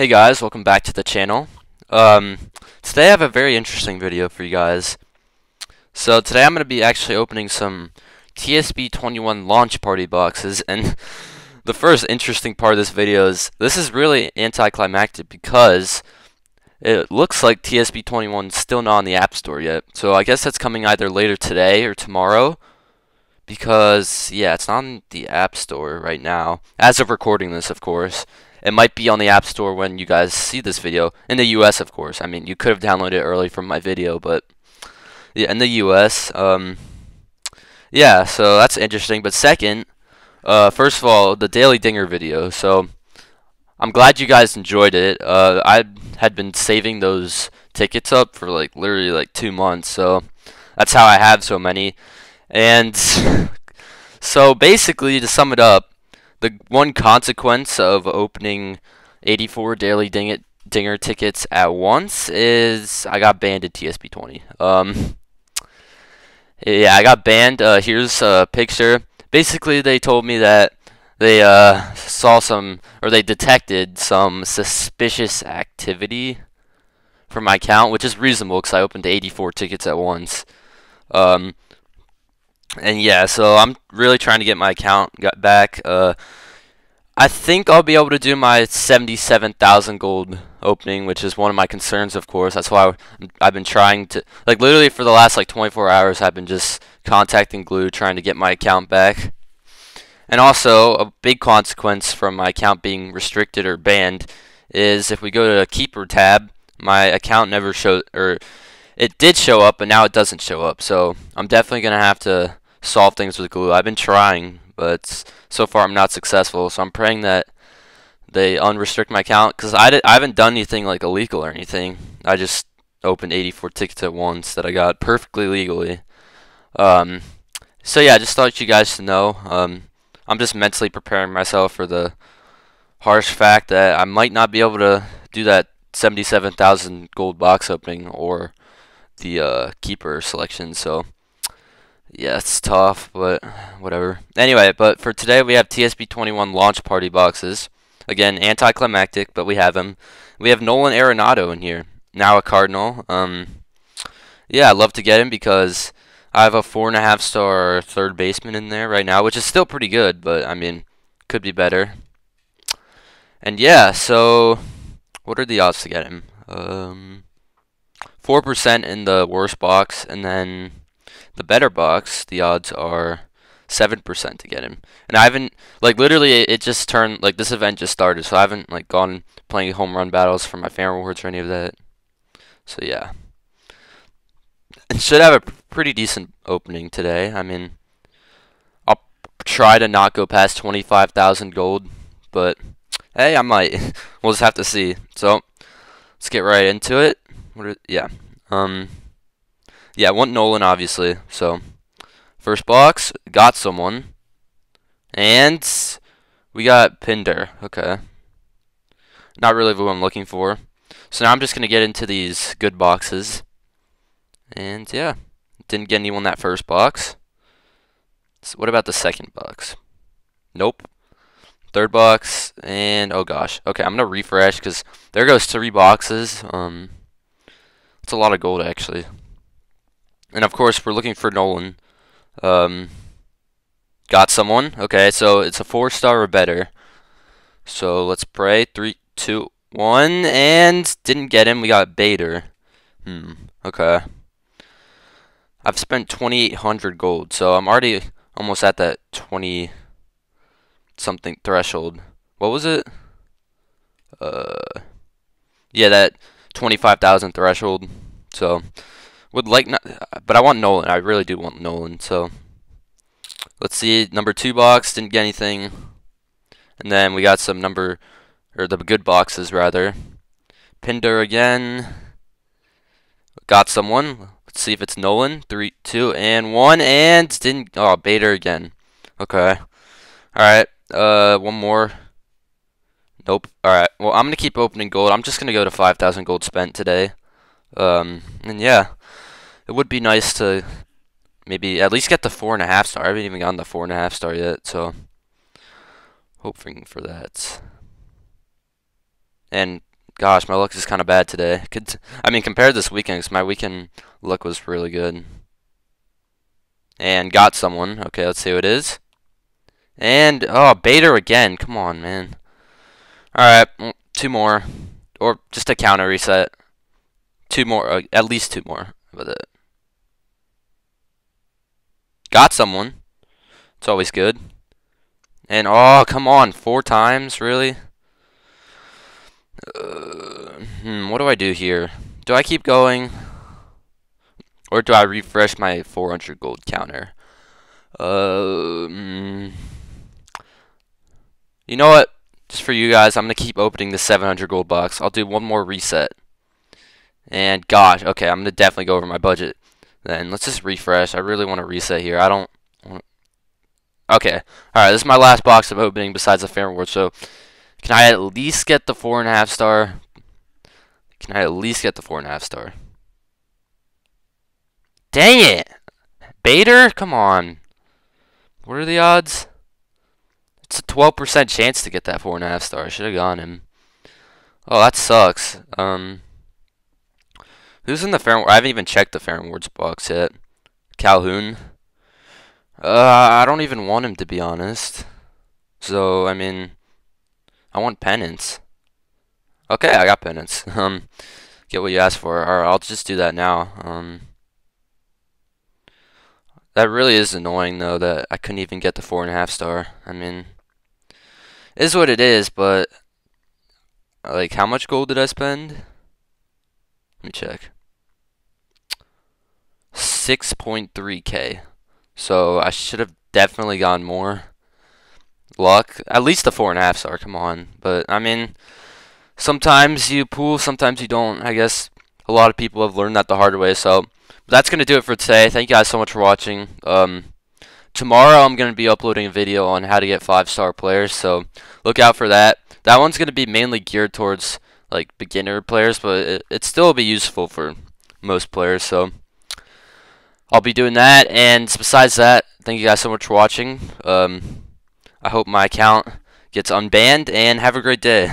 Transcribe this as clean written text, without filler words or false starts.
Hey guys, welcome back to the channel. Today I have a very interesting video for you guys. So today I'm going to be actually opening some TSB21 launch party boxes, and the first interesting part of this video is this is really anticlimactic because it looks like TSB21 is still not on the App Store yet. So I guess that's coming either later today or tomorrow, because yeah, it's not on the App Store right now as of recording this, of course. It might be on the App Store when you guys see this video. In the US, of course. I mean, you could have downloaded it early from my video, but yeah, in the US. Yeah, so that's interesting. But second, first of all, the Daily Dinger video. So I'm glad you guys enjoyed it. I had been saving those tickets up for like literally like 2 months. So that's how I have so many. And so basically, to sum it up, the one consequence of opening 84 Daily Dinger tickets at once is I got banned at TSB20. Yeah, I got banned. Here's a picture. Basically, they told me that they detected some suspicious activity from my account, which is reasonable because I opened 84 tickets at once. And yeah, so I'm really trying to get my account back. I think I'll be able to do my 77,000 gold opening, which is one of my concerns, of course. That's why I've been trying to, like, literally for the last like 24 hours, I've been just contacting Glue, trying to get my account back. And also, a big consequence from my account being restricted or banned is if we go to a keeper tab, my account never showed, or it did show up, but now it doesn't show up. So I'm definitely gonna have to solve things with Glue. I've been trying, but so far I'm not successful, so I'm praying that they unrestrict my account, because I haven't done anything like illegal or anything. I just opened 84 tickets at once that I got perfectly legally. So yeah, I just thought you guys to know. I'm just mentally preparing myself for the harsh fact that I might not be able to do that 77,000 gold box opening or the keeper selection. So yeah, it's tough, but whatever. Anyway, but for today we have TSB21 launch party boxes. Again, anticlimactic, but we have him. We have Nolan Arenado in here, now a Cardinal. Yeah, I'd love to get him because I have a 4.5-star third baseman in there right now, which is still pretty good, but I mean, could be better. And yeah, so what are the odds to get him? 4% in the worst box, and then the better box, the odds are 7% to get him. And I haven't, like, literally it just turned, like, this event just started, so I haven't, like, gone playing home run battles for my fan rewards or any of that. So yeah, it should have a pretty decent opening today. I mean, I'll try to not go past 25,000 gold, but hey, I might. We'll just have to see. So let's get right into it. What are, yeah, yeah, I want Nolan, obviously. So, first box, got someone. And we got Pinder. Okay. Not really what I'm looking for. So now I'm just going to get into these good boxes. And yeah, didn't get anyone that first box. So what about the second box? Nope. Third box, and oh gosh. Okay, I'm going to refresh because there goes 3 boxes. That's a lot of gold, actually. And of course, we're looking for Nolan. Got someone. Okay, so it's a 4-star or better. So let's pray. 3, 2, 1, and didn't get him. We got Bader. Okay. I've spent 2,800 gold, so I'm already almost at that 20-something threshold. What was it? Yeah, that 25,000 threshold. So would like not, but I want Nolan. I really do want Nolan. So let's see. Number 2 box, didn't get anything, and then we got some number, or the good boxes rather. Pinder again. Got someone. Let's see if it's Nolan. 3, 2, and 1, and didn't. Oh, Bader again. Okay. All right. One more. Nope. All right. Well, I'm gonna keep opening gold. I'm just gonna go to 5,000 gold spent today. And yeah, it would be nice to maybe at least get the 4.5-star. I haven't even gotten the 4.5-star yet, so hoping for that. And gosh, my luck is kind of bad today. I mean, compared to this weekend, because my weekend luck was really good. And got someone. Okay, let's see who it is. And, oh, Bader again. Come on, man. Alright, two more. Or just a counter reset. Two more. At least two more. About it. Got someone. It's always good. And, oh, come on. 4 times? Really? What do I do here? Do I keep going? Or do I refresh my 400 gold counter? You know what? Just for you guys, I'm going to keep opening the 700 gold box. I'll do one more reset. And gosh, okay, I'm going to definitely go over my budget. Then let's just refresh. I really want to reset here. I don't want... Okay. Alright, this is my last box of opening besides the fan reward. So can I at least get the 4.5 star? Can I at least get the 4.5 star? Dang it! Bader? Come on. What are the odds? It's a 12% chance to get that 4.5 star. I should have gone him. Oh, that sucks. Who's in the fair? I haven't even checked the fair rewards box yet. Calhoun. I don't even want him, to be honest. So, I mean, I want penance. Okay, I got penance. Get what you asked for. Alright, I'll just do that now. That really is annoying, though, that I couldn't even get the 4.5 star. I mean, it is what it is, but, like, how much gold did I spend? Let me check. 6.3K. So, I should have definitely gone more. Luck. At least the 4.5 star, come on. But, I mean, sometimes you pool, sometimes you don't. I guess a lot of people have learned that the hard way, so... That's going to do it for today. Thank you guys so much for watching. Tomorrow I'm going to be uploading a video on how to get 5-star players, so look out for that. That one's going to be mainly geared towards like beginner players, but it still will be useful for most players, so I'll be doing that. And besides that, thank you guys so much for watching. I hope my account gets unbanned, and have a great day.